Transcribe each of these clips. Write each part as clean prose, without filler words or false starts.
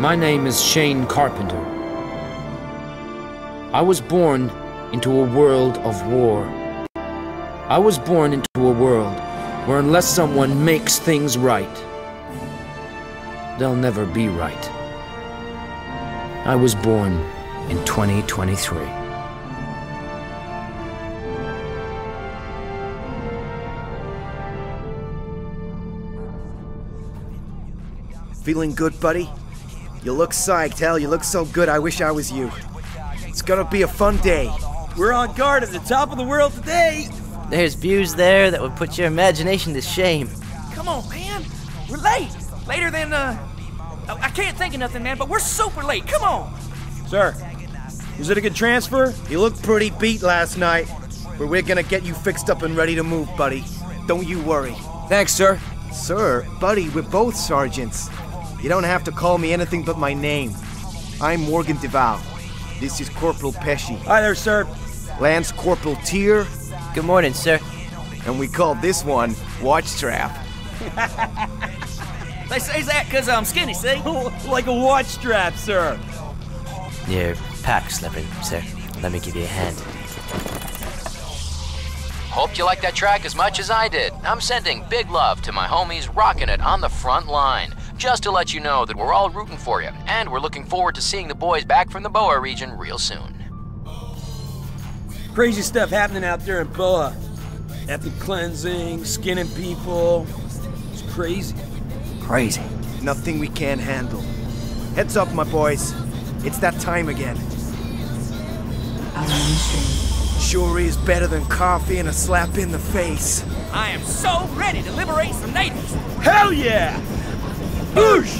My name is Shane Carpenter. I was born into a world of war. I was born into a world where unless someone makes things right, they'll never be right. I was born in 2023. Feeling good, buddy? You look psyched, hell, you look so good, I wish I was you. It's gonna be a fun day. We're on guard at the top of the world today! There's views there that would put your imagination to shame. Come on, man! We're late! Later than, I can't think of nothing, man, but we're super late, come on! Sir, was it a good transfer? You looked pretty beat last night, but we're gonna get you fixed up and ready to move, buddy. Don't you worry. Thanks, sir. Sir, buddy, we're both sergeants. You don't have to call me anything but my name. I'm Morgan Duval. This is Corporal Pesci. Hi there, sir. Lance Corporal Tear. Good morning, sir. And we call this one Watch Trap. They say that because I'm skinny, see? Like a watch strap, sir. Your pack's slipping, sir. Let me give you a hand. Hope you like that track as much as I did. I'm sending big love to my homies rocking it on the front line. Just to let you know that we're all rooting for you, and we're looking forward to seeing the boys back from the Boa region real soon. Crazy stuff happening out there in Boa. Ethnic cleansing, skinning people. It's crazy. Crazy. Nothing we can't handle. Heads up, my boys. It's that time again. Sure is better than coffee and a slap in the face. I am so ready to liberate some natives. Hell yeah! Boosh!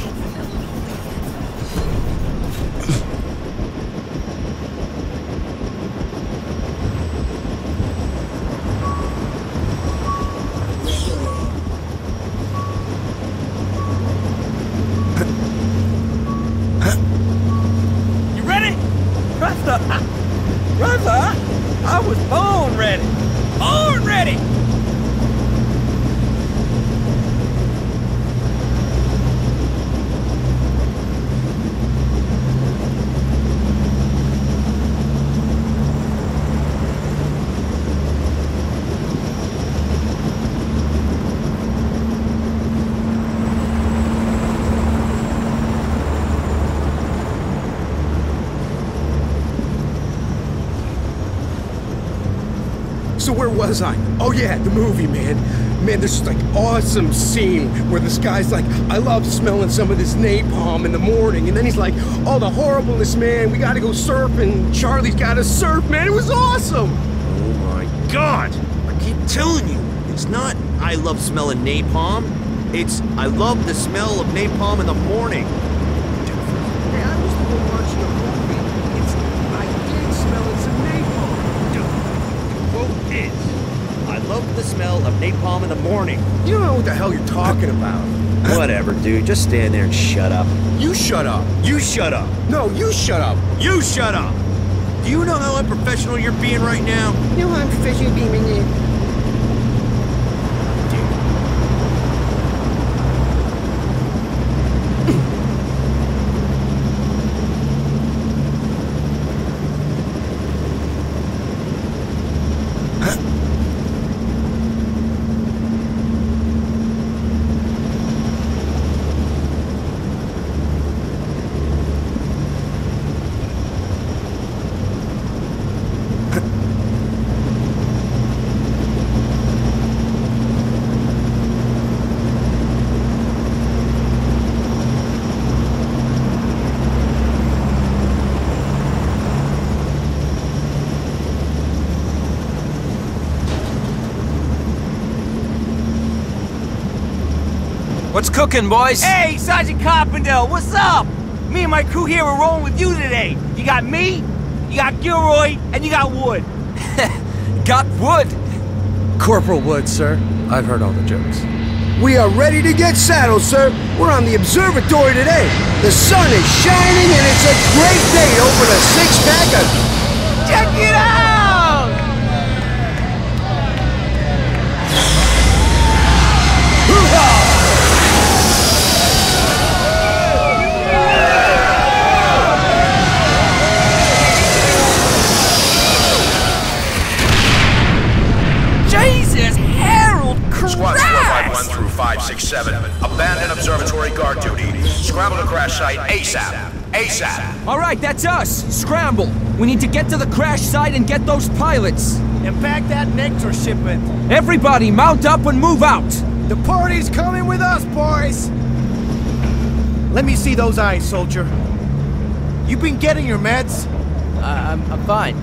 You ready? Brother! Brother! I was born ready! Born ready! Where was I? Oh yeah, the movie, man. Man, there's this like awesome scene where this guy's like, I love smelling some of this napalm in the morning, and then he's like, oh, the horribleness, man, we gotta go surfing. Charlie's gotta surf, man, it was awesome. Oh my God, I keep telling you, it's not I love smelling napalm, it's I love the smell of napalm in the morning. Love the smell of napalm in the morning. You don't know what the hell you're talking about. Whatever, dude. Just stand there and shut up. You shut up. You shut up. No, you shut up. You shut up. Do you know how unprofessional you're being right now? No, I'm professional being in. What's cooking, boys? Hey, Sergeant Coppendale, what's up? Me and my crew here are rolling with you today. You got me, you got Gilroy, and you got Wood. Got Wood? Corporal Wood, sir. I've heard all the jokes. We are ready to get saddled, sir. We're on the observatory today. The sun is shining and it's a great day to open a six-pack of... Check it out! Hoo-ha! Jesus, Harold, Christ! Squad 451 through 567. Abandon observatory guard duty. Scramble to crash site ASAP. ASAP. All right, that's us. Scramble. We need to get to the crash site and get those pilots. And pack that Nectar shipment. Everybody, mount up and move out. The party's coming with us, boys. Let me see those eyes, soldier. You been getting your meds? I'm fine.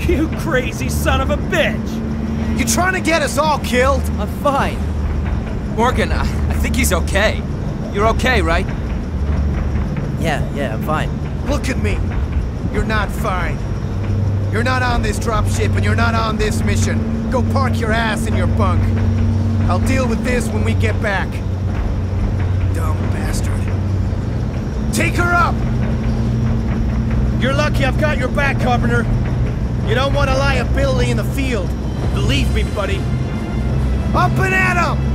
You crazy son of a bitch! You trying to get us all killed? I'm fine. Morgan, I think he's okay. You're okay, right? Yeah, I'm fine. Look at me. You're not fine. You're not on this dropship and you're not on this mission. Go park your ass in your bunk. I'll deal with this when we get back. Dumb bastard. Take her up! You're lucky I've got your back, Carpenter. You don't want a liability in the field. Believe me, buddy. Up and at 'em!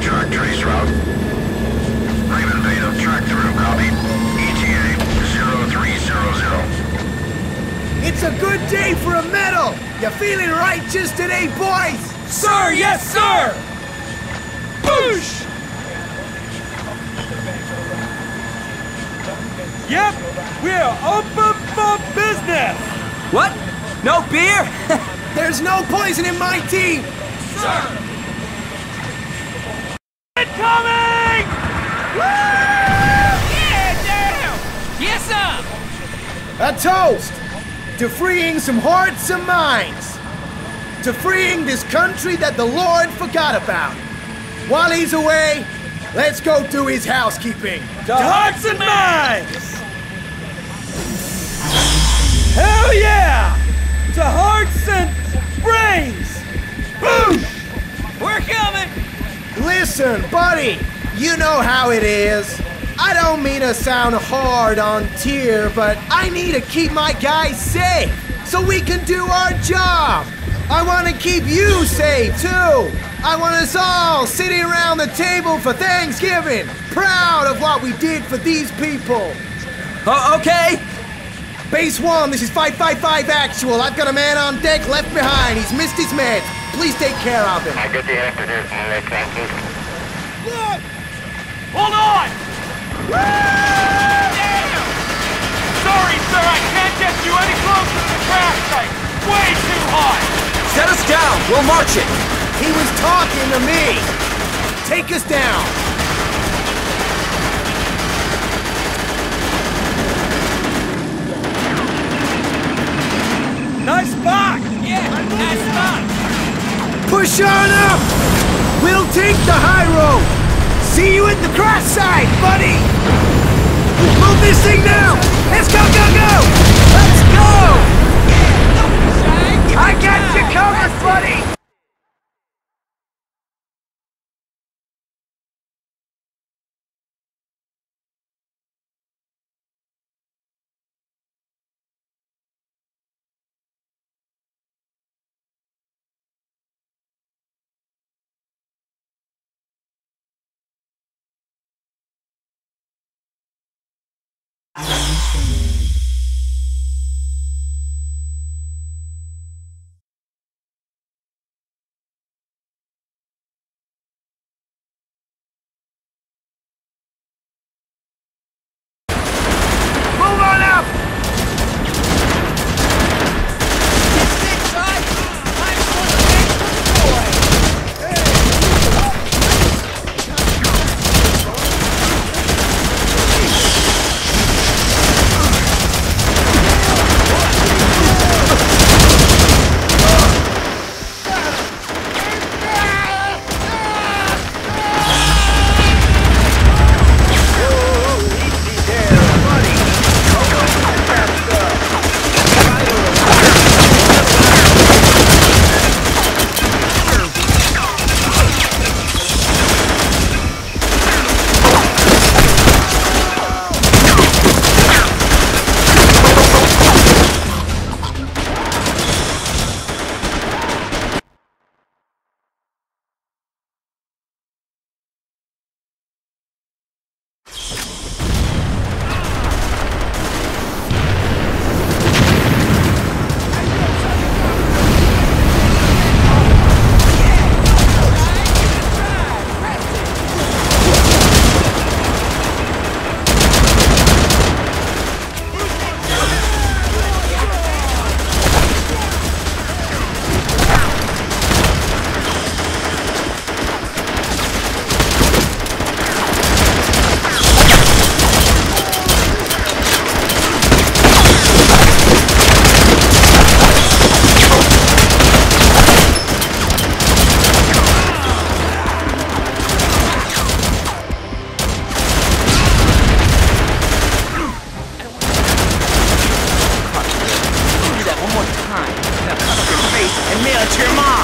Track trace route. Raven Beta, track through, copy. ETA 0300. It's a good day for a medal! You feeling righteous today, boys? Sir, yes, sir! Boosh! Yep, we're open for business! What? No beer? There's no poison in my tea! Sir! Coming! Woo! Yeah, damn! Yes, sir! A toast to freeing some hearts and minds. To freeing this country that the Lord forgot about. While he's away, let's go do his housekeeping. To hearts and minds! Hell yeah! To hearts and brains! Boom! We're coming! Listen, buddy, you know how it is. I don't mean to sound hard on Tear, but I need to keep my guys safe so we can do our job. I want to keep you safe, too. I want us all sitting around the table for Thanksgiving, proud of what we did for these people. Okay. Base 1, this is 555 Actual. I've got a man on deck left behind. He's missed his meds. Please take care of him. I got the after this, thank you. What? Hold on! Woo! Damn! Sorry, sir, I can't get you any closer to the crash site. Way too hot! Set us down, we'll march it. He was talking to me. Take us down. Nice box! Yeah, nice box! Push on up! We'll take the high road! See you at the crash site, buddy! Move this thing now! Let's go, go, go! Let's go! I got you covered, buddy! and mail it to your mom.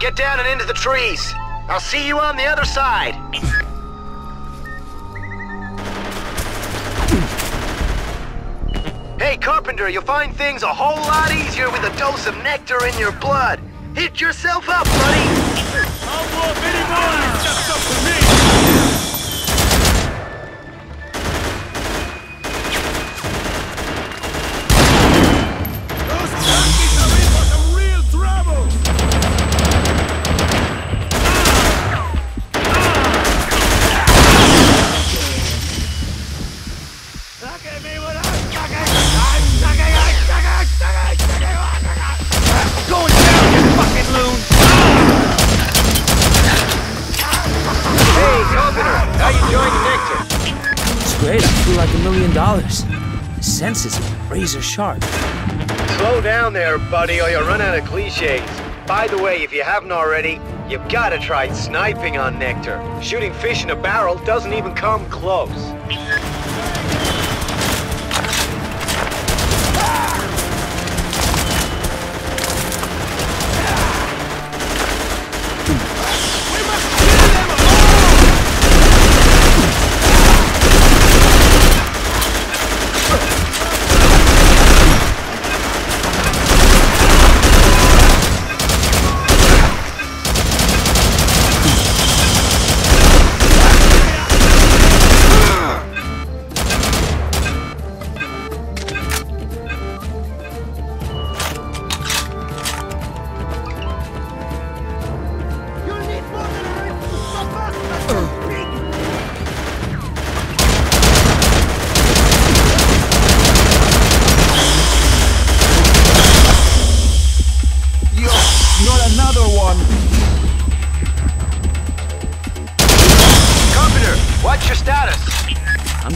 Get down and into the trees. I'll see you on the other side. Hey, Carpenter, you'll find things a whole lot easier with a dose of nectar in your blood. Hit yourself up, buddy. I'll blow up anymore. That's up to me. Those junkies are in for some real trouble. Great, I feel like $1 million. Senses razor sharp. Slow down there, buddy, or you'll run out of cliches. By the way, if you haven't already, you've got to try sniping on Nectar. Shooting fish in a barrel doesn't even come close.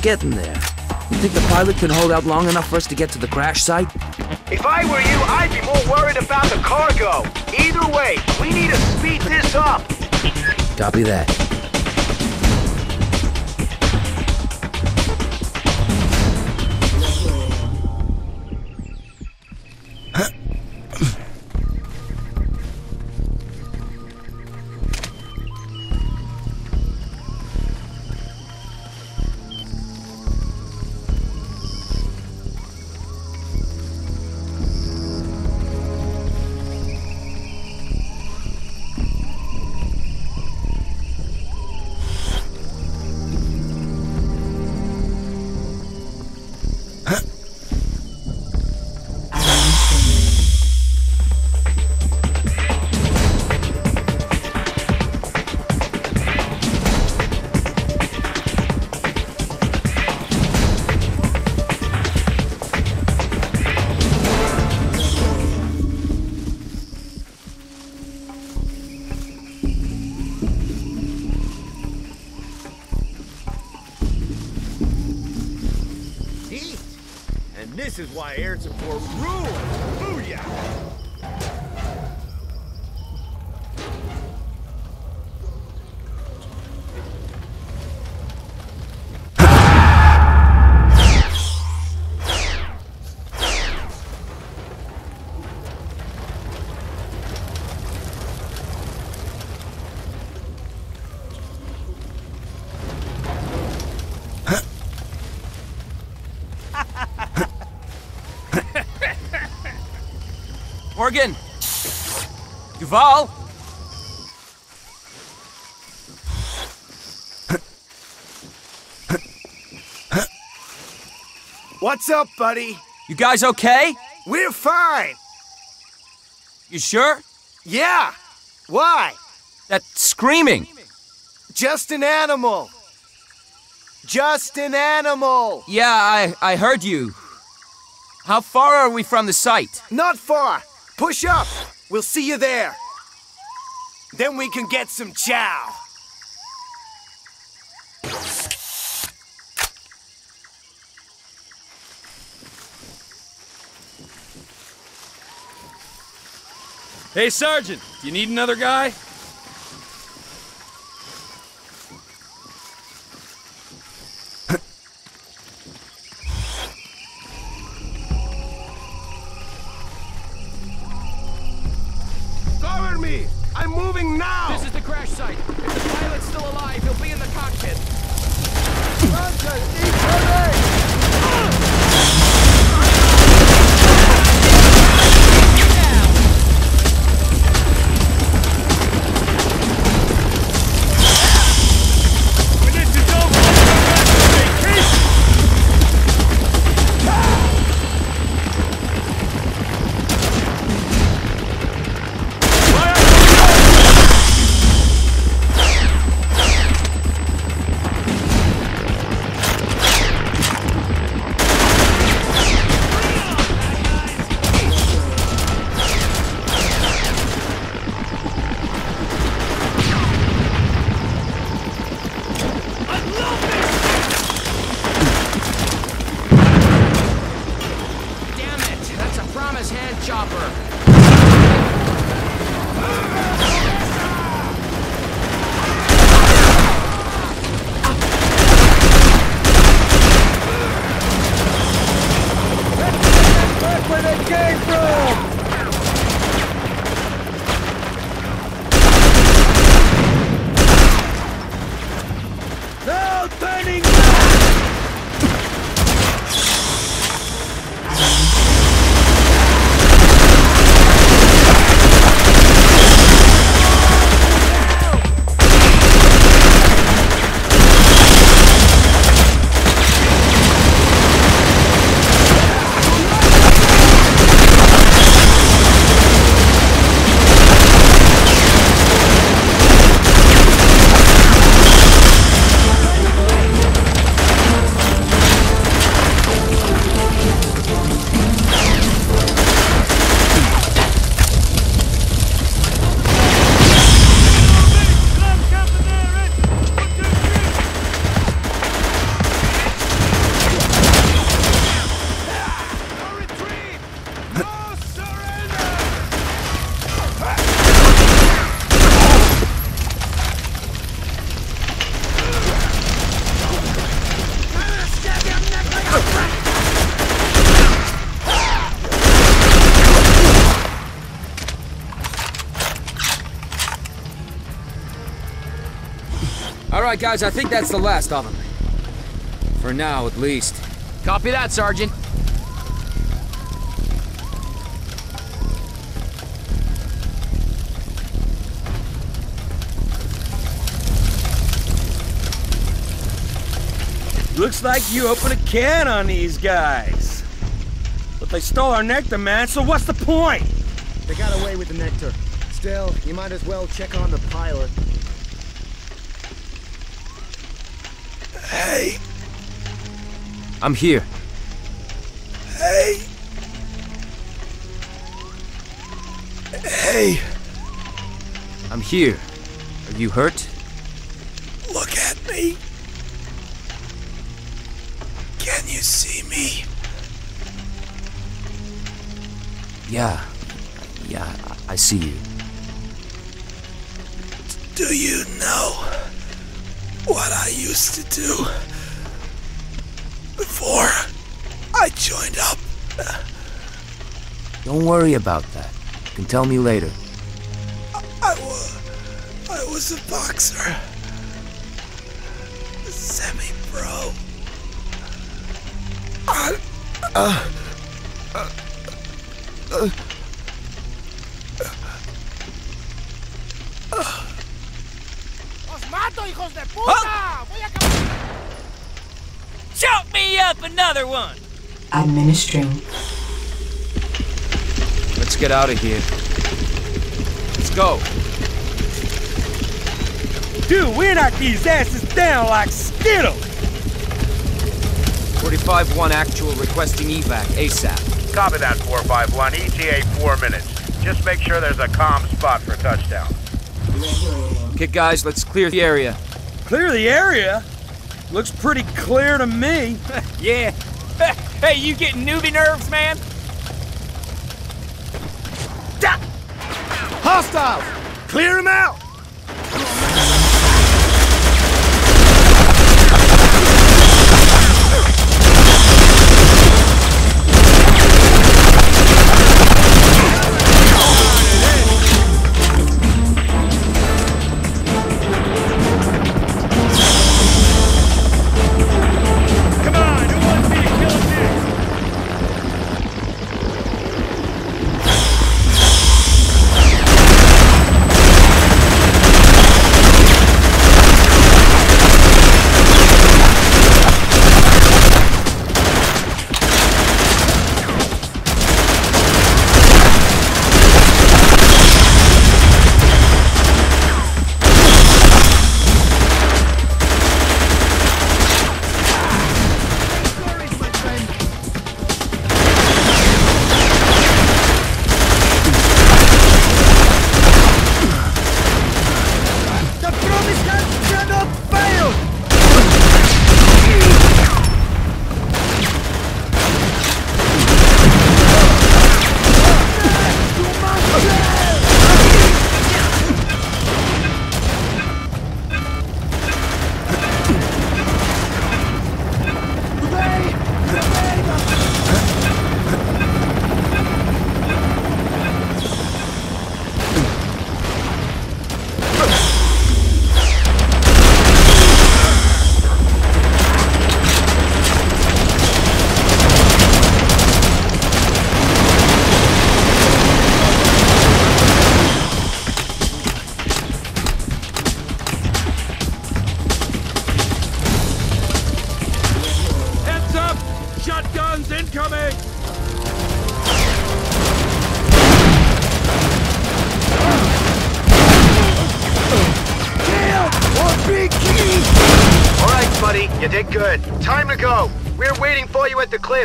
Getting there. You think the pilot can hold out long enough for us to get to the crash site? If I were you, I'd be more worried about the cargo. Either way, we need to speed this up. Copy that. This is why air support rules! Booyah! Morgan! Duval! What's up, buddy? You guys okay? We're fine! You sure? Yeah! Why? That screaming! Just an animal! Just an animal! Yeah, I heard you. How far are we from the site? Not far! Push up! We'll see you there! Then we can get some chow! Hey, Sergeant! You need another guy? Alright, guys, I think that's the last of them. For now, at least. Copy that, Sergeant. Looks like you open a can on these guys. But they stole our nectar, man, so what's the point? They got away with the nectar. Still, you might as well check on the pilot. Hey! I'm here. Hey! Hey! I'm here. Are you hurt? Look at me! Can you see me? Yeah, I see you. Do you know what I used to do before I joined up? Don't worry about that. You can tell me later. I was a boxer. Semi-pro. Os mato, hijos de puta! Voy a acabar. Chop me up another one! Administering. Let's get out of here. Let's go. Dude, we knock these asses down like Skittles! 45-1 actual requesting evac, ASAP. Copy that, 451. ETA 4 minutes. Just make sure there's a calm spot for touchdown. Okay, guys, let's clear the area. Clear the area? Looks pretty clear to me. Yeah. Hey, you getting newbie nerves, man? Da! Hostiles! Clear them out!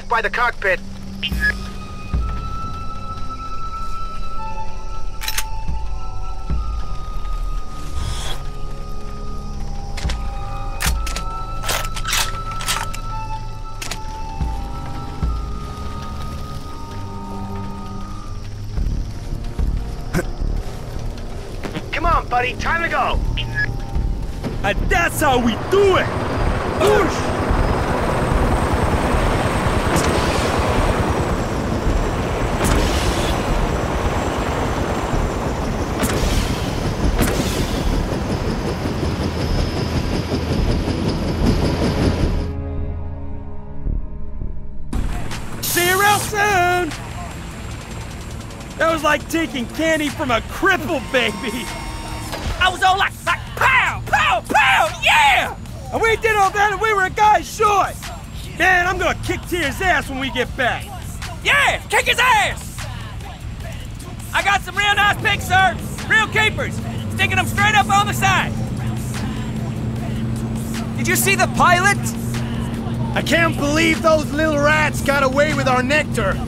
By the cockpit. Come on, buddy, time to go. And that's how we do it. Push. Like taking candy from a crippled baby. I was all like pow, pow, pow, yeah! And we did all that and we were a guy short. Man, I'm gonna kick Tear's ass when we get back. Yeah, kick his ass! I got some real nice picks, sir. Real keepers. Sticking them straight up on the side. Did you see the pilot? I can't believe those little rats got away with our nectar.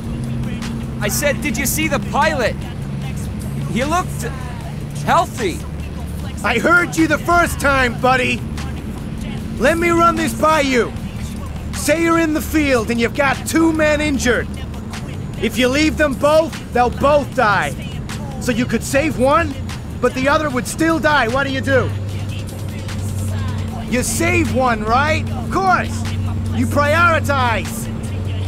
I said, did you see the pilot? He looked healthy. I heard you the first time, buddy. Let me run this by you. Say you're in the field and you've got 2 men injured. If you leave them both, they'll both die. So you could save one, but the other would still die. What do? You save one, right? Of course. You prioritize.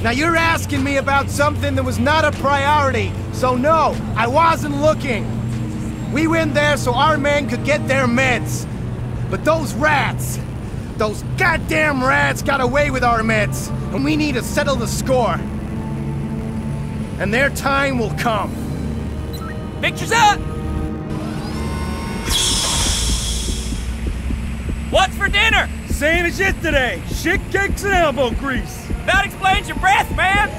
Now you're asking me about something that was not a priority. So no, I wasn't looking. We went there so our men could get their meds. But those rats, those goddamn rats got away with our meds. And we need to settle the score. And their time will come. Pictures up! What's for dinner? Same as yesterday. Shit cakes and elbow grease. That explains your breath, man!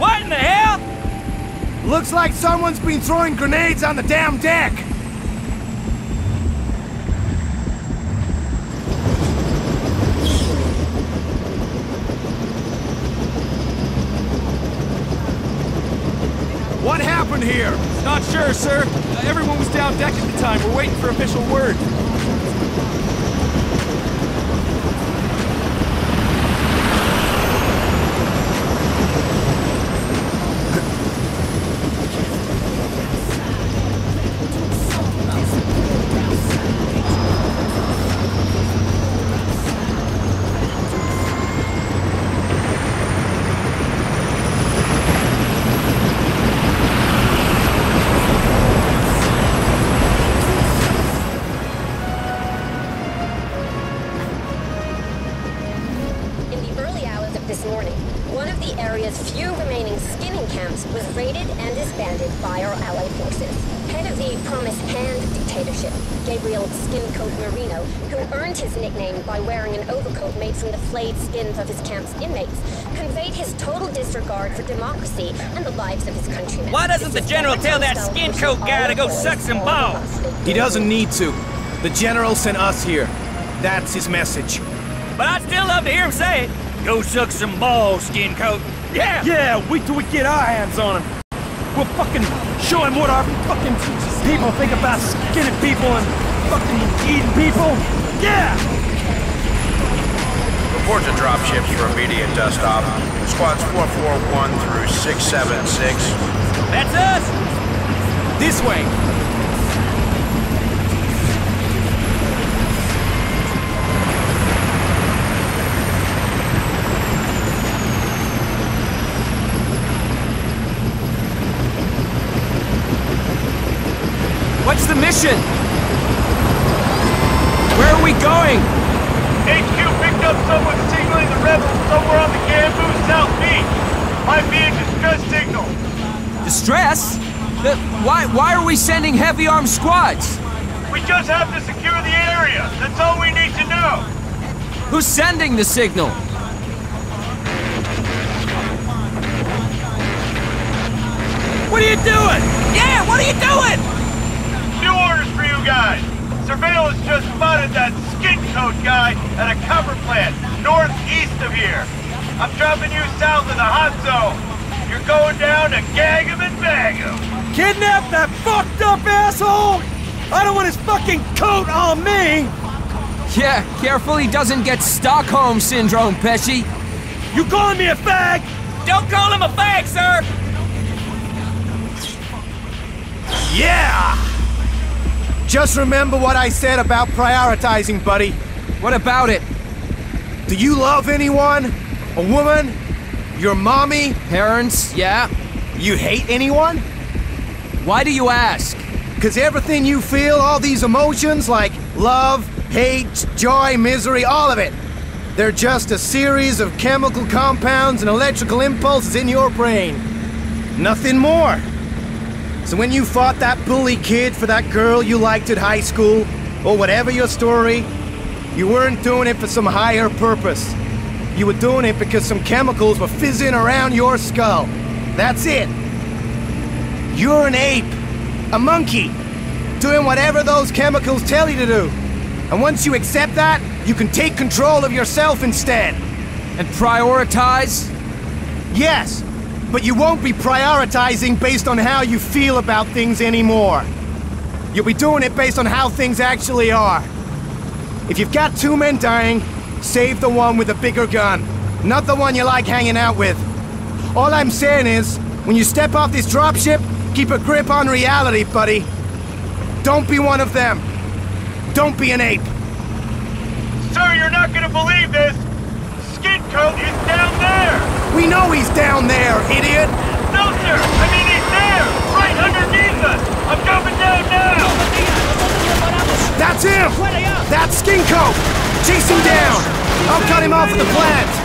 What in the hell? Looks like someone's been throwing grenades on the damn deck! What happened here? Not sure, sir. Everyone was down deck at the time. We're waiting for official word. He doesn't need to. The General sent us here. That's his message. But I'd still love to hear him say it. Go suck some balls, skin coat. Yeah! Yeah, wait till we get our hands on him. We'll fucking show him what our fucking people think about skinning people and fucking eating people. Yeah! Report to dropship for immediate dust-off. Squads 441 through 676. That's us! This way! What's the mission? Where are we going? HQ picked up someone signaling the rebels somewhere on the Gambu South Beach. Might be a distress signal. Distress? Why are we sending heavy armed squads? We just have to secure the area. That's all we need to know. Who's sending the signal? What are you doing? Yeah, what are you doing? New orders for you guys! Surveillance just spotted that skincoat guy at a cover plant northeast of here. I'm dropping you south of the hot zone. You're going down to gag him and bag him. Kidnap that fucked up asshole! I don't want his fucking coat on me! Yeah, careful he doesn't get Stockholm Syndrome, Pesci. You calling me a fag? Don't call him a fag, sir! Yeah! Just remember what I said about prioritizing, buddy. What about it? Do you love anyone? A woman? Your mommy? Parents, yeah. You hate anyone? Why do you ask? Because everything you feel, all these emotions like love, hate, joy, misery, all of it, they're just a series of chemical compounds and electrical impulses in your brain. Nothing more. So when you fought that bully kid for that girl you liked at high school, or whatever your story, you weren't doing it for some higher purpose. You were doing it because some chemicals were fizzing around your skull. That's it. You're an ape, a monkey, doing whatever those chemicals tell you to do. And once you accept that, you can take control of yourself instead. And prioritize? Yes. But you won't be prioritizing based on how you feel about things anymore. You'll be doing it based on how things actually are. If you've got two men dying, save the one with a bigger gun, not the one you like hanging out with. All I'm saying is, when you step off this dropship, keep a grip on reality, buddy. Don't be one of them. Don't be an ape. Sir, you're not gonna believe this. Skincoat is down there. We know he's down there, idiot. No, sir. I mean, he's there, right underneath us. I'm coming down now. That's him. That's Skincoat. Chase him down. I'll cut him off with the plant.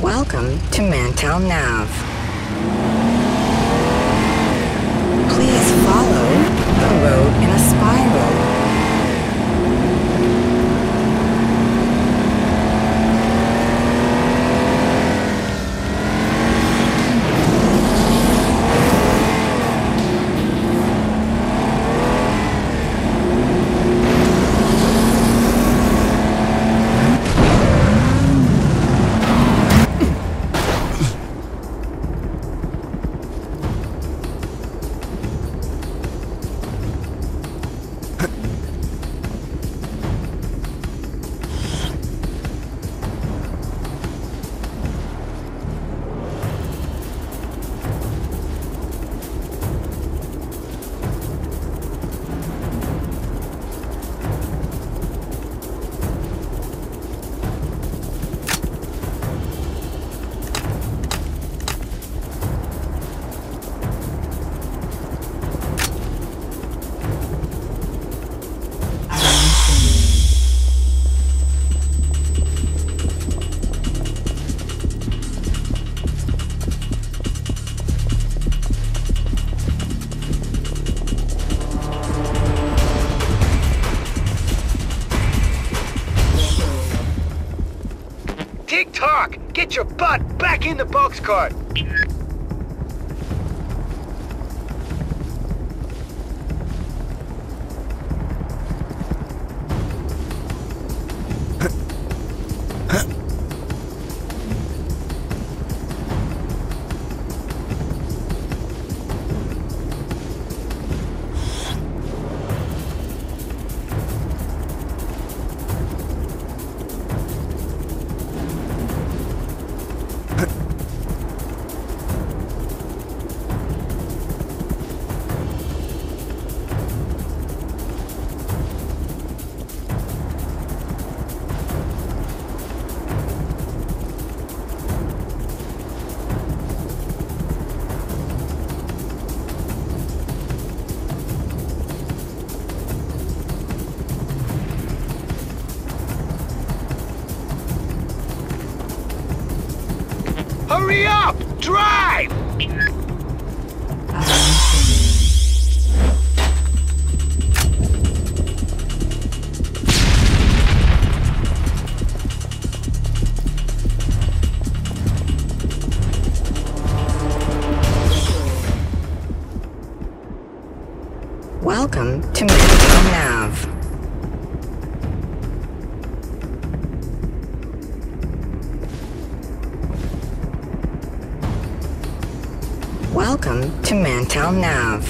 Welcome to Mantel Nav. Please follow the road in a spiral. Get your butt back in the boxcar! Hurry up! Drive! Welcome to Mantel Nav. Welcome to Mantel Nav.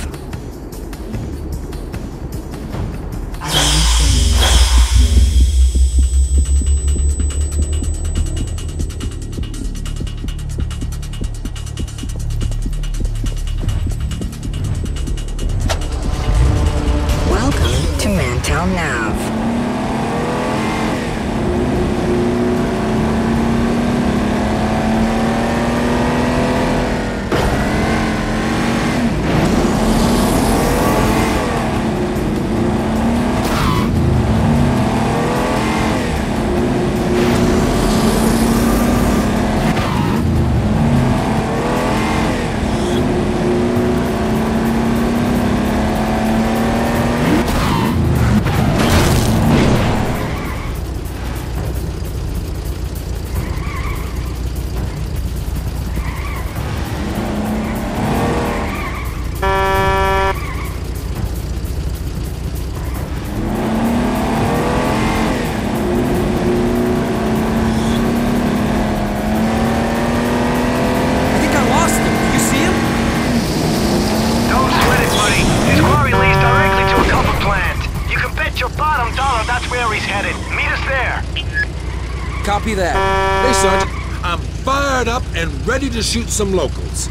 Welcome to Mantel Nav. headed. Meet us there. Copy that. Hey, Sergeant. I'm fired up and ready to shoot some locals.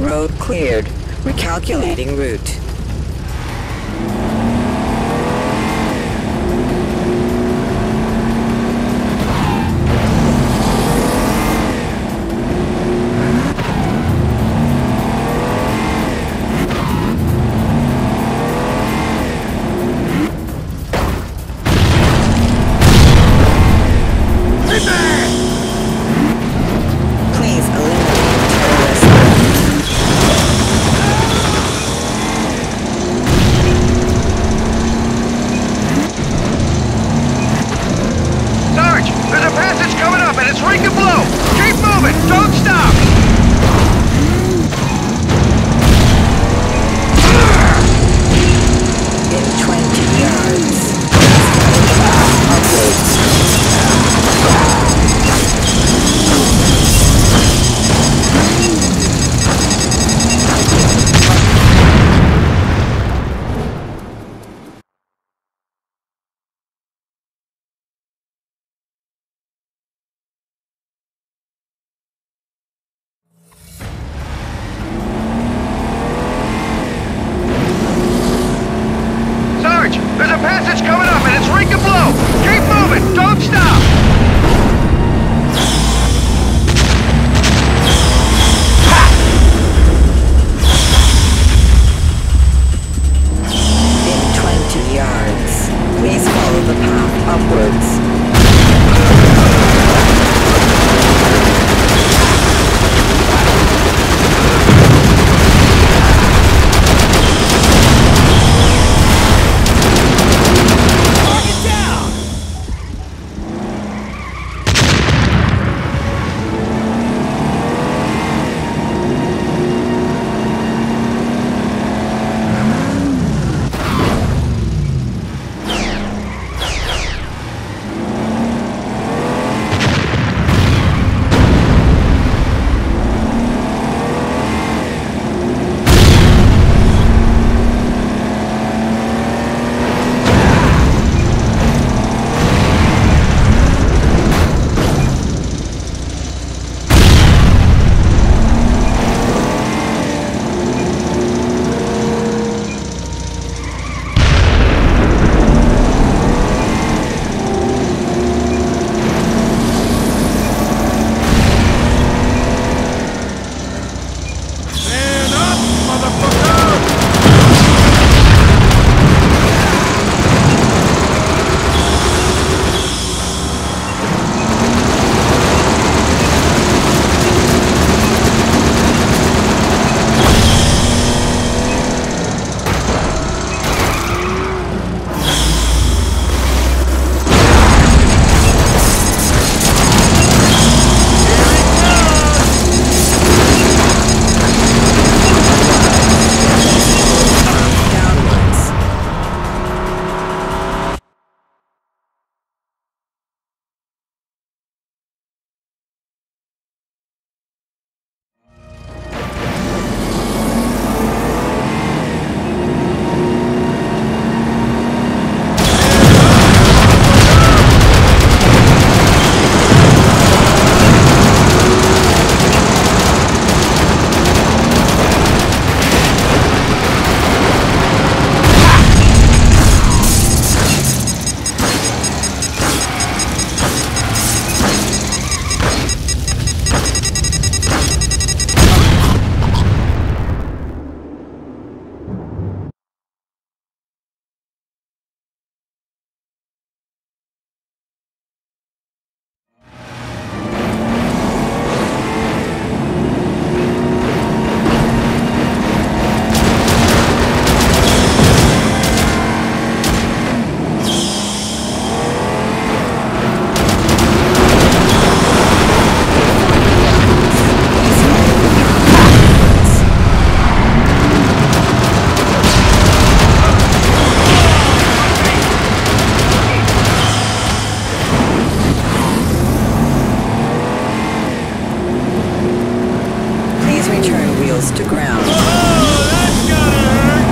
Road cleared. Recalculating route. materials to ground. Oh, that's gotta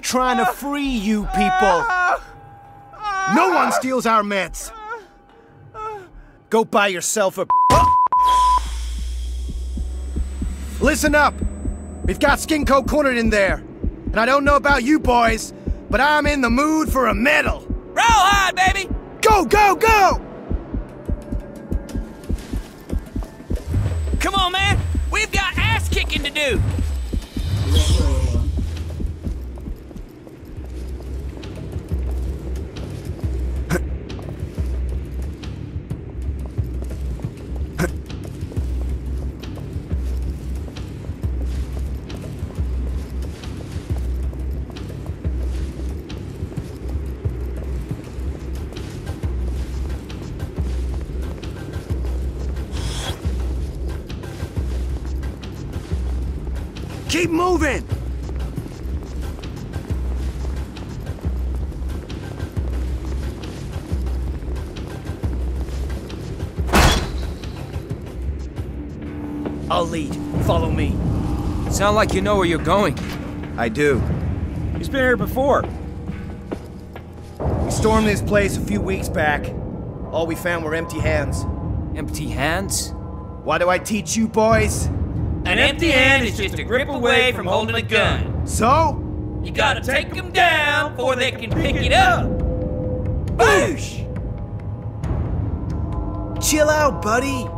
trying to free you people. No one steals our meds. Go buy yourself a... Listen up. We've got Skinco cornered in there. And I don't know about you boys, but I'm in the mood for a medal. Roll hard, baby! Go, go, go! do? Keep moving! I'll lead. Follow me. Sound like you know where you're going. I do. He's been here before. We stormed this place a few weeks back. All we found were empty hands. Empty hands? Why do I teach you boys? An empty hand is just a grip away from holding a gun. So? You gotta take them down before they can pick it up. Boosh! Chill out, buddy.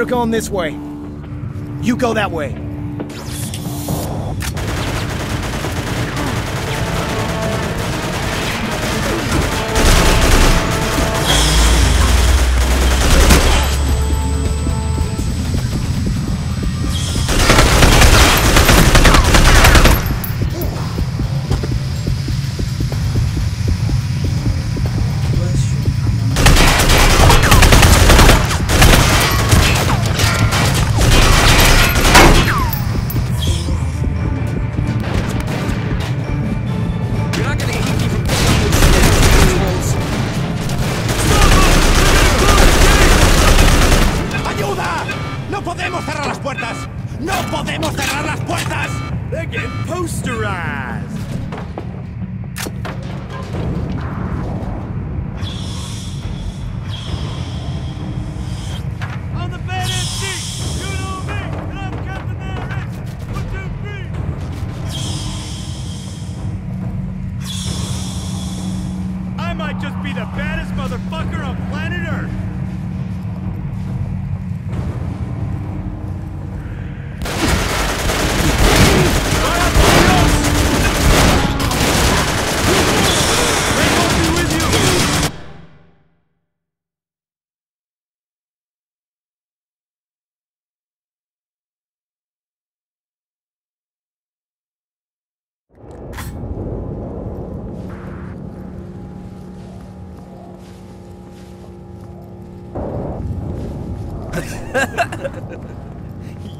We're going this way. You go that way.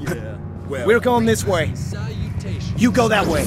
Yeah. Well, we're going this way. You go that way.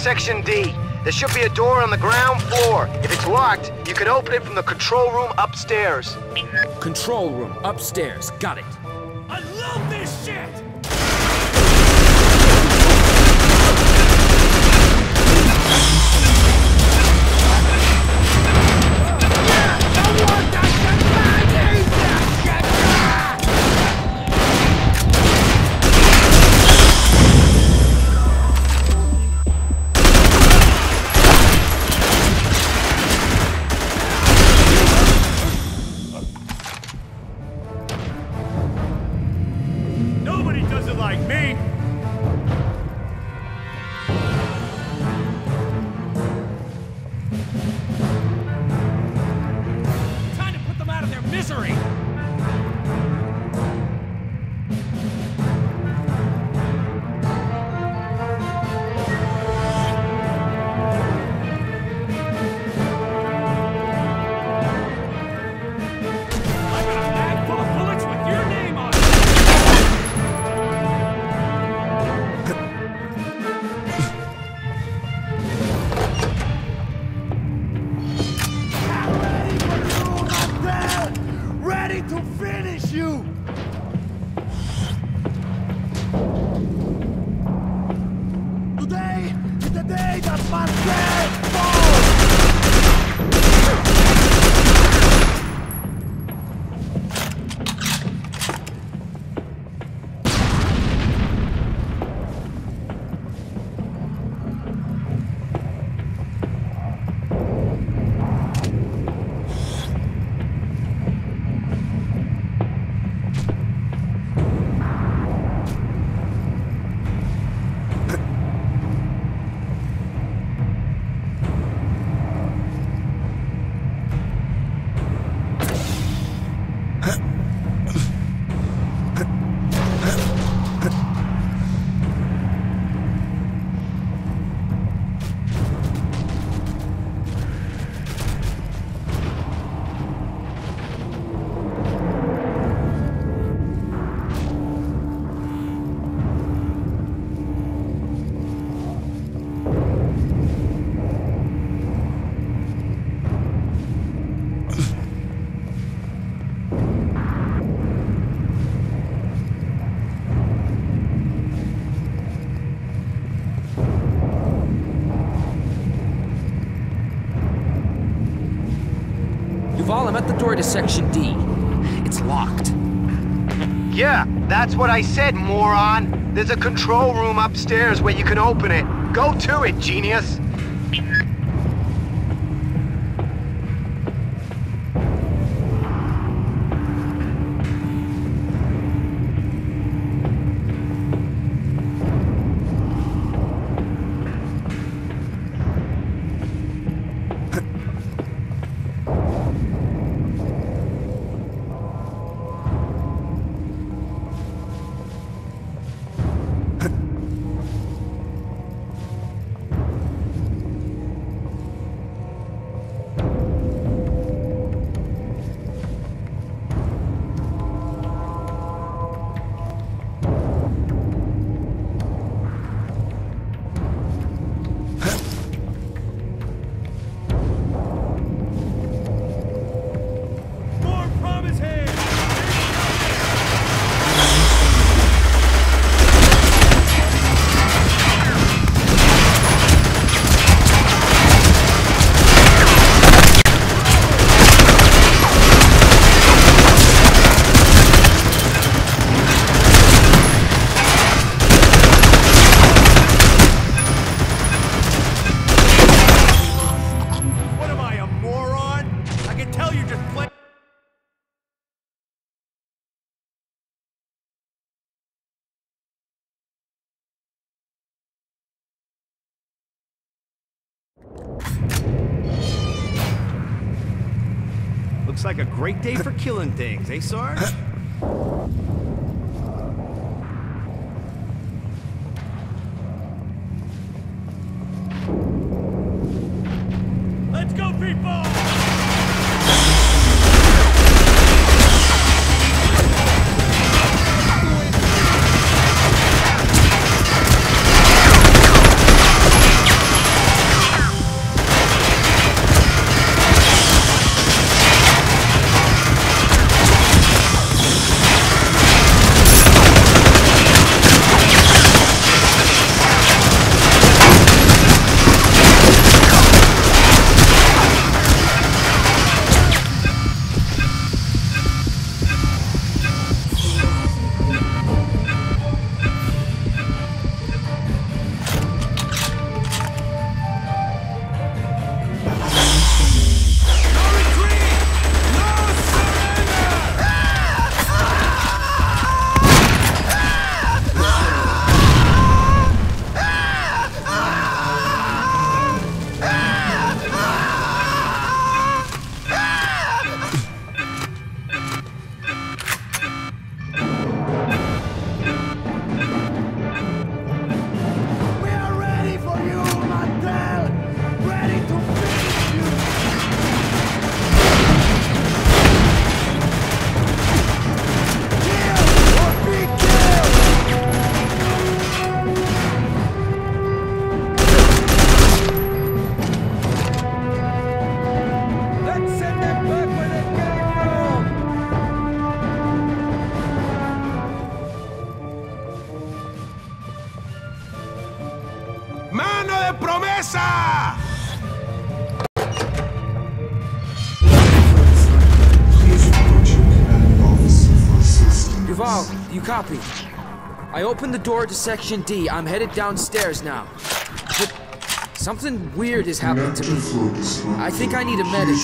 Section D. There should be a door on the ground floor. If it's locked, you can open it from the control room upstairs. Control room upstairs. Got it. I love this shit! Door to Section D. It's locked. Yeah, that's what I said, moron. There's a control room upstairs where you can open it. Go to it, genius. Looks like a great day for killing things, eh, Sarge? Let's go, people! You copy? I opened the door to Section D. I'm headed downstairs now. But something weird is happening to me. I think I need a medic.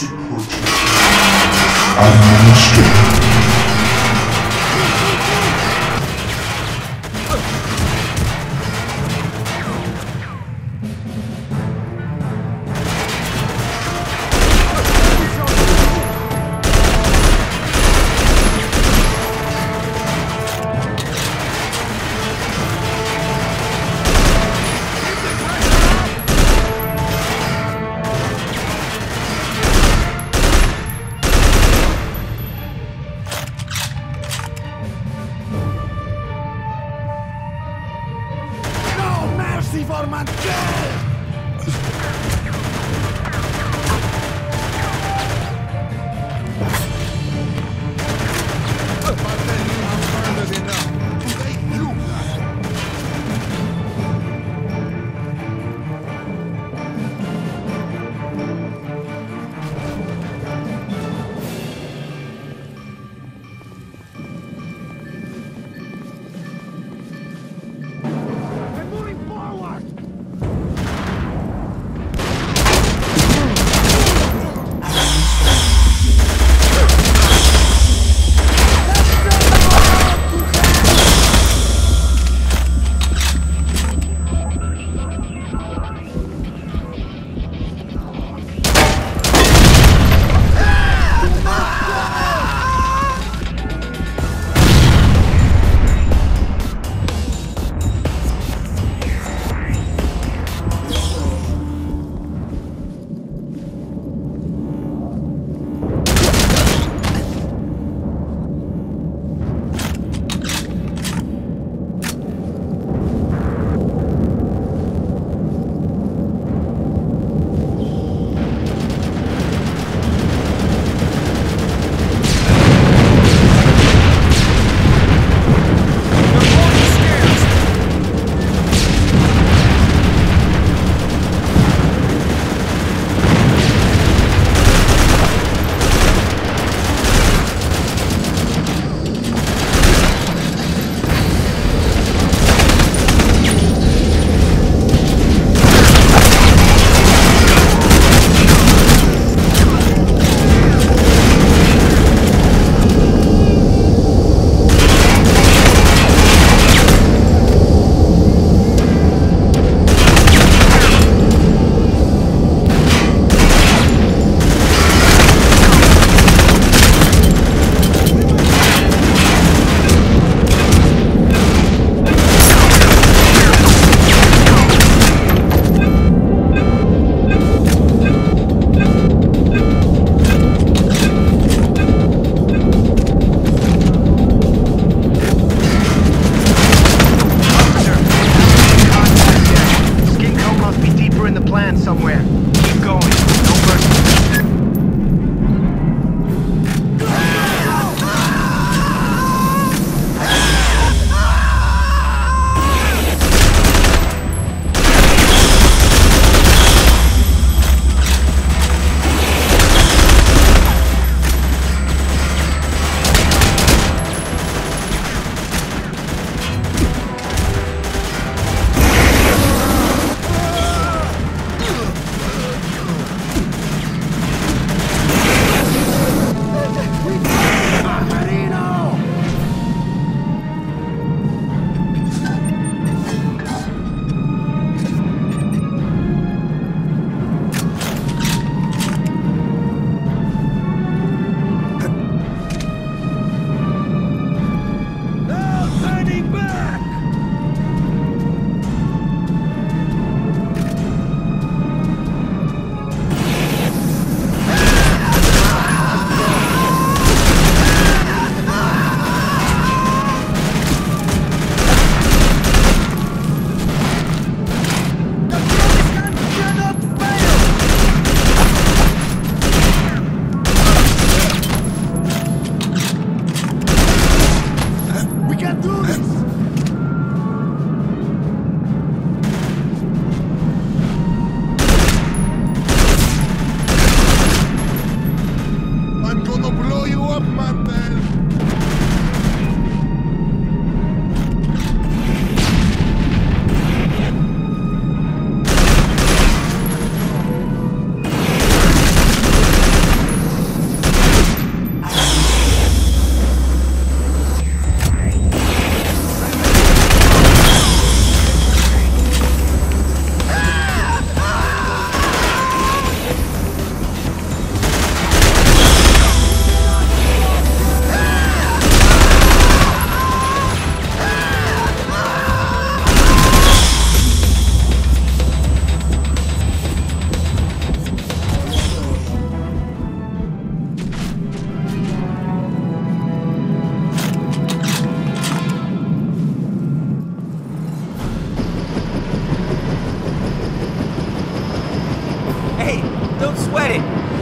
Don't sweat it.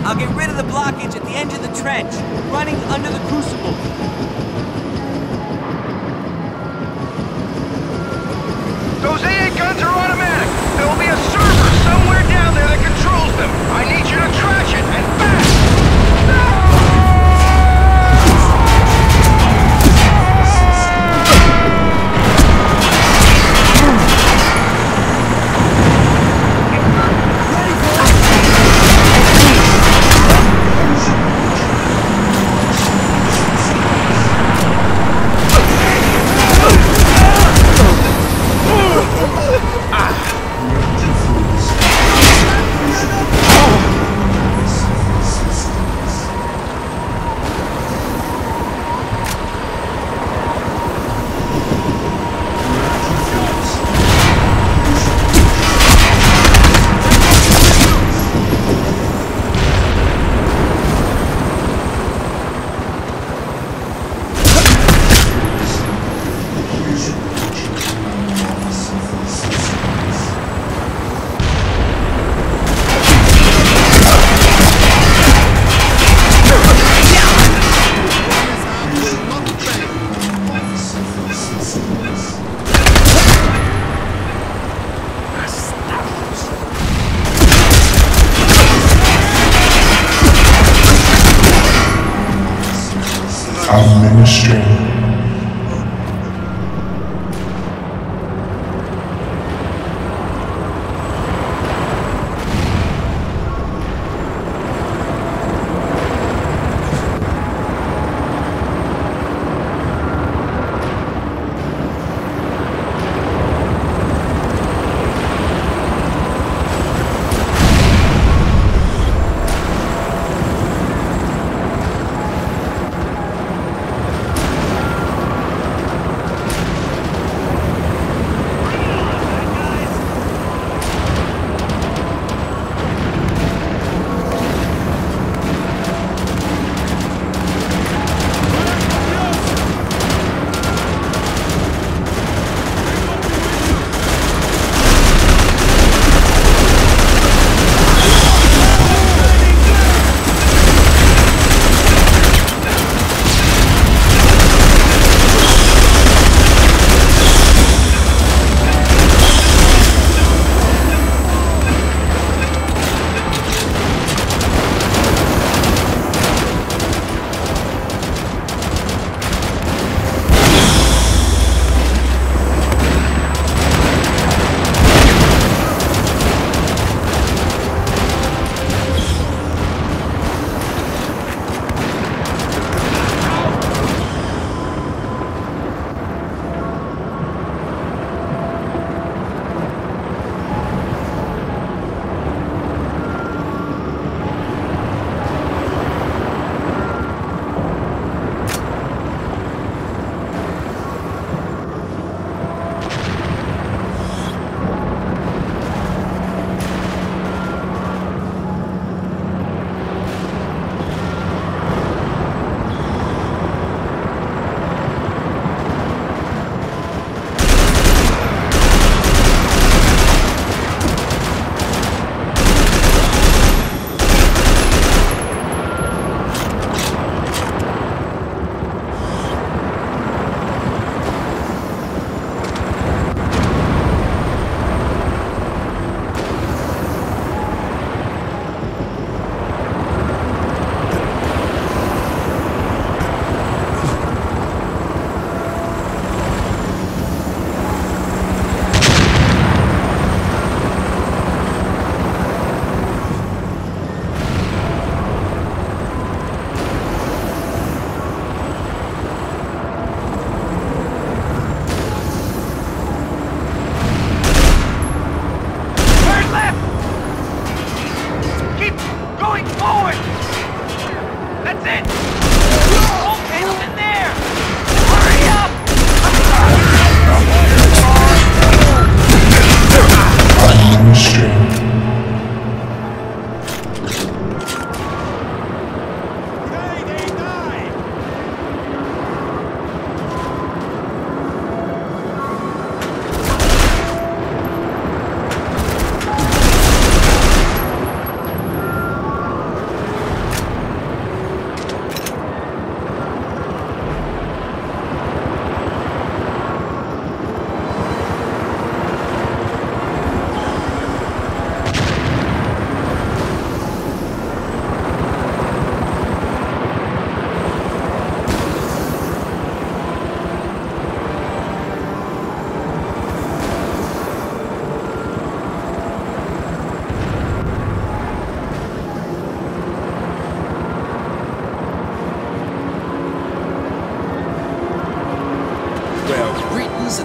I'll get rid of the blockage at the end of the trench, running under the crucible. Those AA guns are automatic. There will be a server somewhere down there that controls them. I need you to trash it, and fast!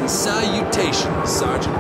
Salutations, Sergeant.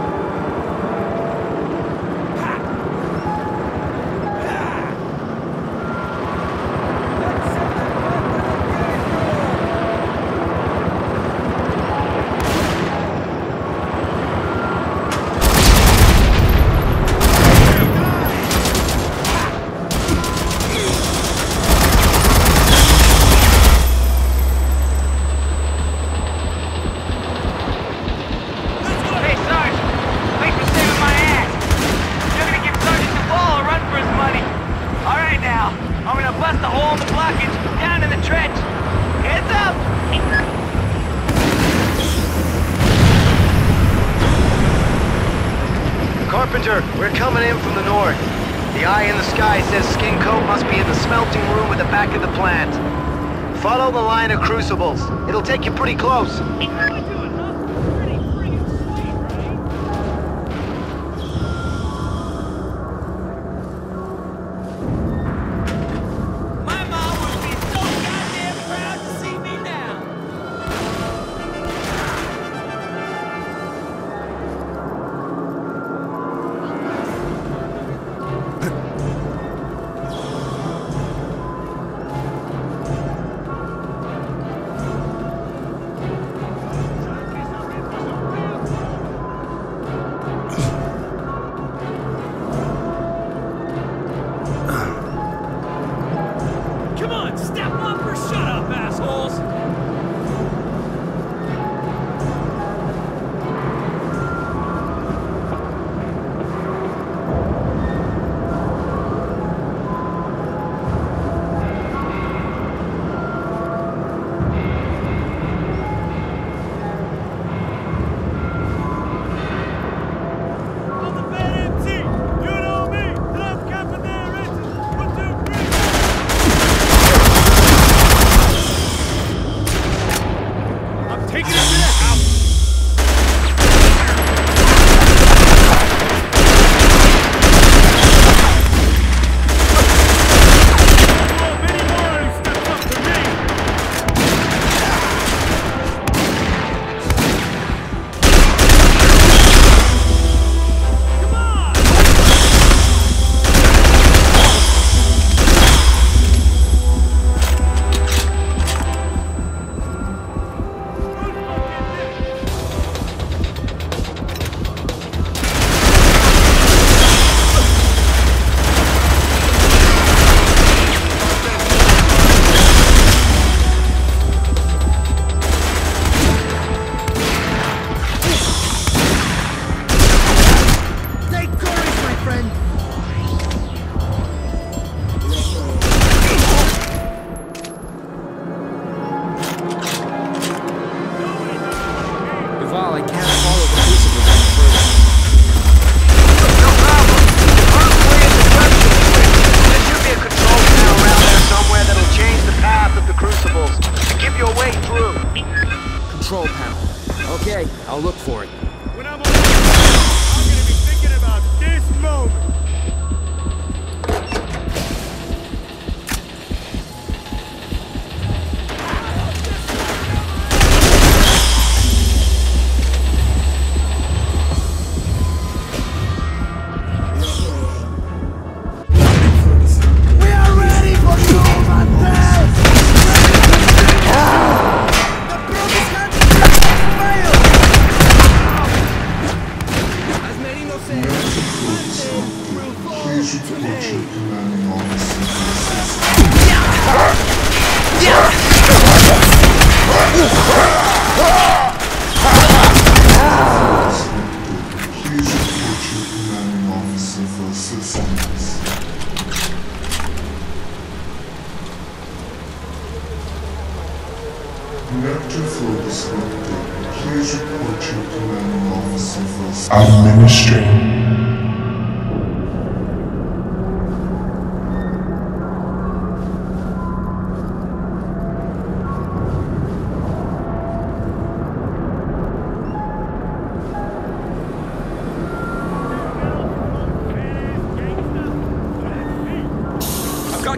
Carpenter, we're coming in from the north. The eye in the sky says Skin Coat must be in the smelting room at the back of the plant. Follow the line of crucibles. It'll take you pretty close.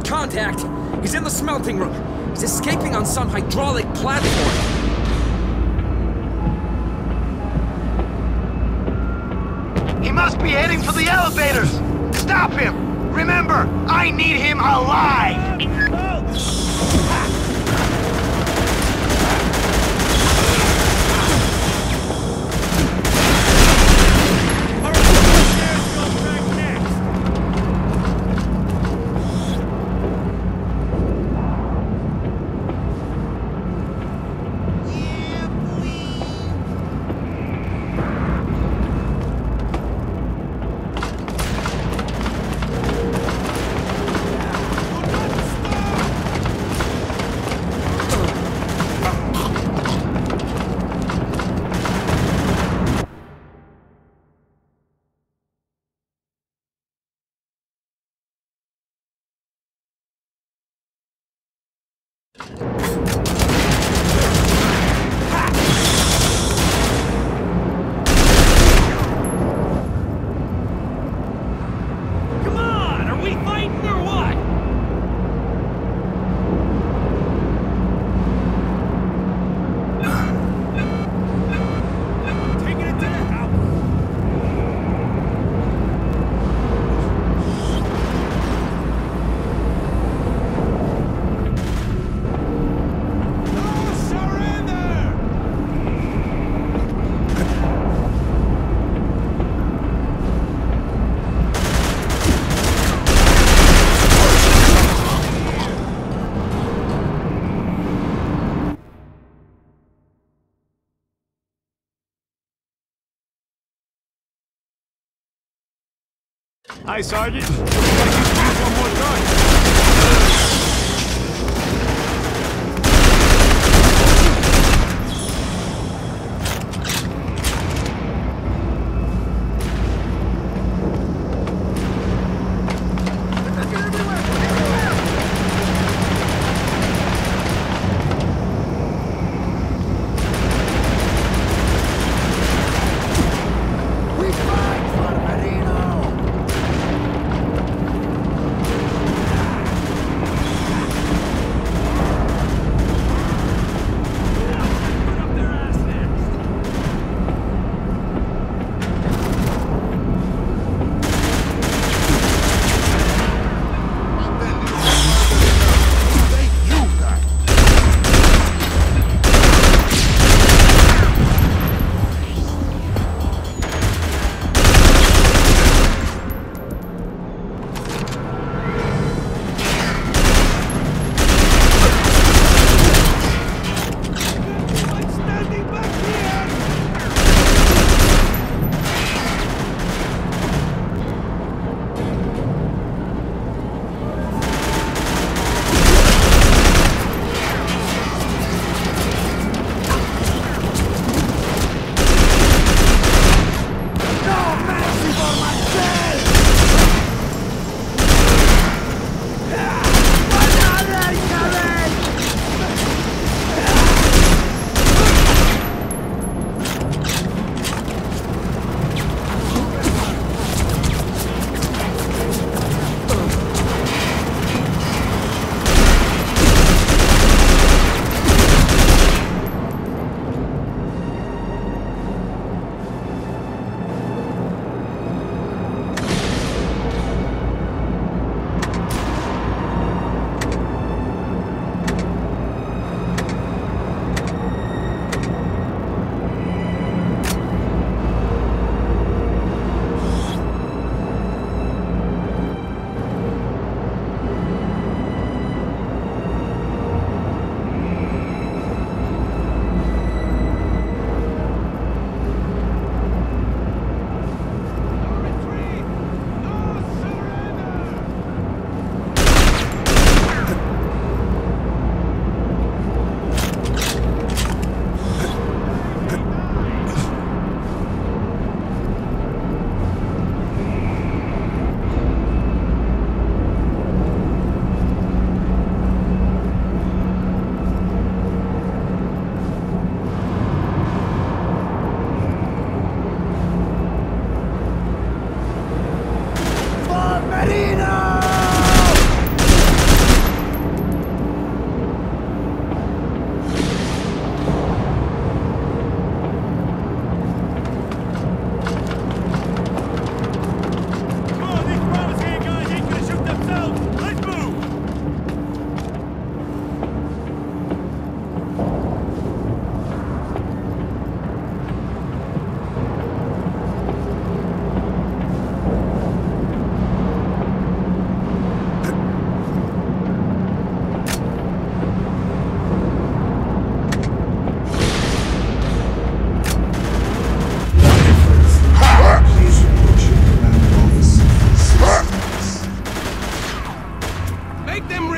Contact! He's in the smelting room! He's escaping on some hydraulic platform! must be heading for the elevators! Stop him! Remember, I need him alive! Hi, Sergeant. Looks like you need one more gun.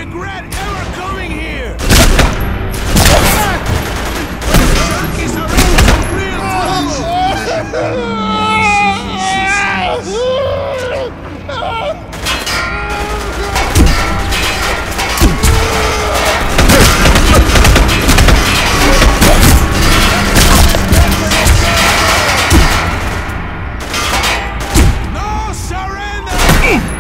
regret ever coming here! Junkies are in some real trouble! No surrender!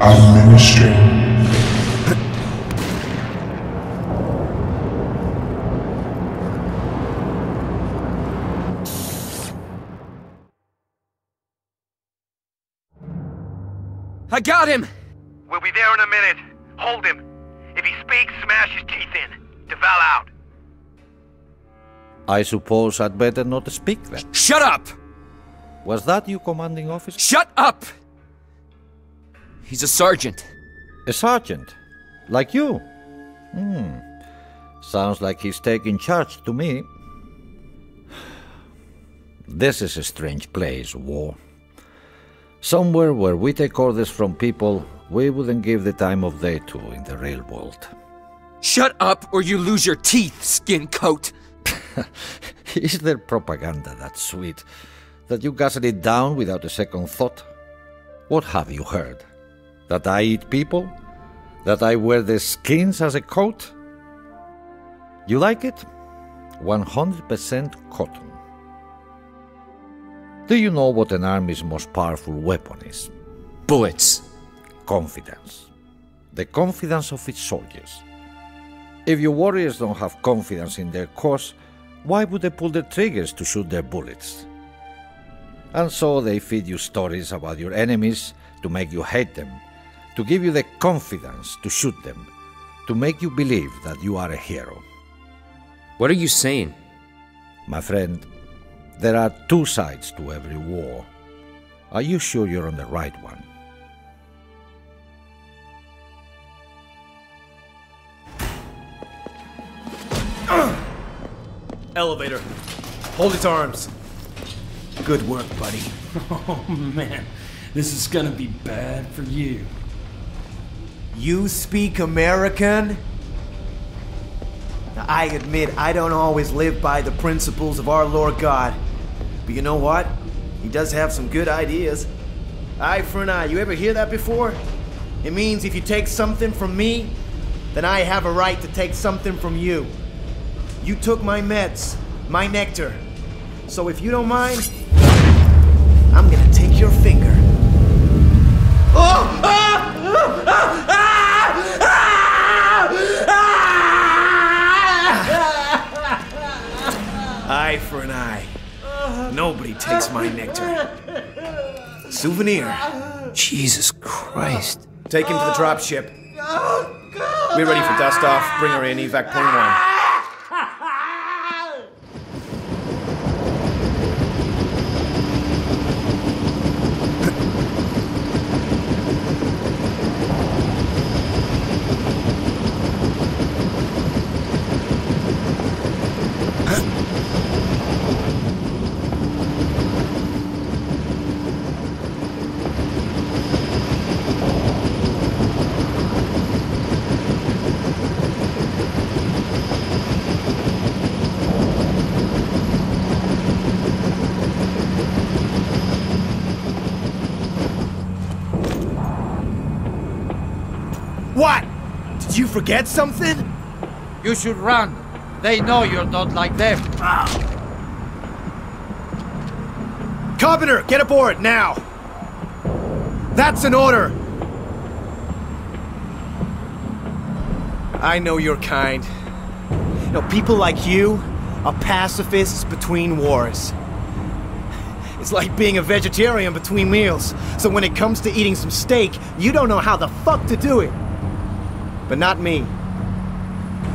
Administering. I got him! We'll be there in a minute. Hold him. If he speaks, smash his teeth in. Duval out. I suppose I'd better not speak then. Shut up! Was that you, commanding officer? Shut up! He's a sergeant. A sergeant? Like you? Hmm. Sounds like he's taking charge to me. This is a strange place, war. Somewhere where we take orders from people we wouldn't give the time of day to in the real world. Shut up or you lose your teeth, skin coat! Is there propaganda that sweet that you guzzle it down without a second thought? What have you heard? That I eat people? That I wear their skins as a coat? You like it? 100% cotton. Do you know what an army's most powerful weapon is? Bullets. Confidence. The confidence of its soldiers. If your warriors don't have confidence in their cause, why would they pull the triggers to shoot their bullets? And so they feed you stories about your enemies to make you hate them, to give you the confidence to shoot them, to make you believe that you are a hero. What are you saying? My friend, there are two sides to every war. Are you sure you're on the right one? Elevator. Hold its arms. Good work, buddy. Oh, man. This is gonna be bad for you. You speak American? Now, I admit I don't always live by the principles of our Lord God. But you know what? He does have some good ideas. Eye for an eye, you ever hear that before? It means if you take something from me, then I have a right to take something from you. You took my meds, my nectar. So if you don't mind, I'm gonna take your finger. Oh! Ah! Ah! Ah! Ah! Ah! Ah! Eye for an eye. Nobody takes my nectar. Souvenir. Jesus Christ. Take him to the dropship. We're ready for dust off. Bring her in, evac point one. Forget something? You should run. They know you're not like them. Ah. Carpenter, get aboard now. That's an order. I know your kind. You know, people like you are pacifists between wars. It's like being a vegetarian between meals. So when it comes to eating some steak, you don't know how the fuck to do it. But not me.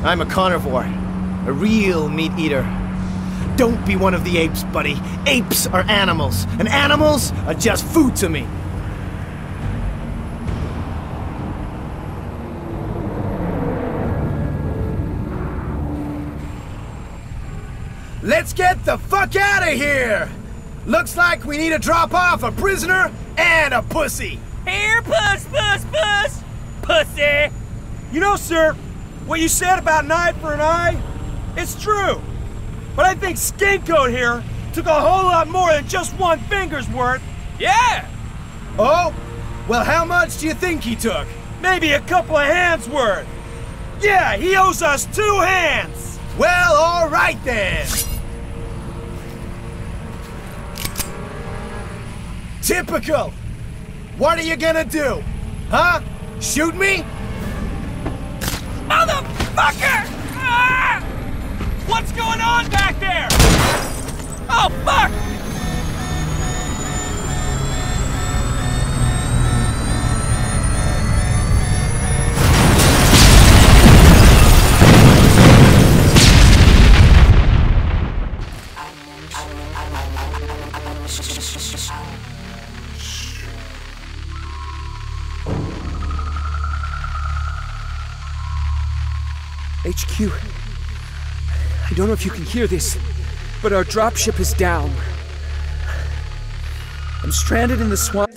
I'm a carnivore, a real meat eater. Don't be one of the apes, buddy. Apes are animals, and animals are just food to me. Let's get the fuck out of here! Looks like we need to drop off a prisoner and a pussy. Here, puss, puss, puss! Pussy! You know, sir, what you said about an eye for an eye, it's true. But I think Skinko here took a whole lot more than just one finger's worth. Yeah! Oh? Well, how much do you think he took? Maybe a couple of hands worth. Yeah, he owes us 2 hands! Well, all right then! Typical! What are you gonna do? Huh? Shoot me? Motherfucker! Ah! What's going on back there? Oh, fuck! HQ, I don't know if you can hear this, but our dropship is down. I'm stranded in the swamp.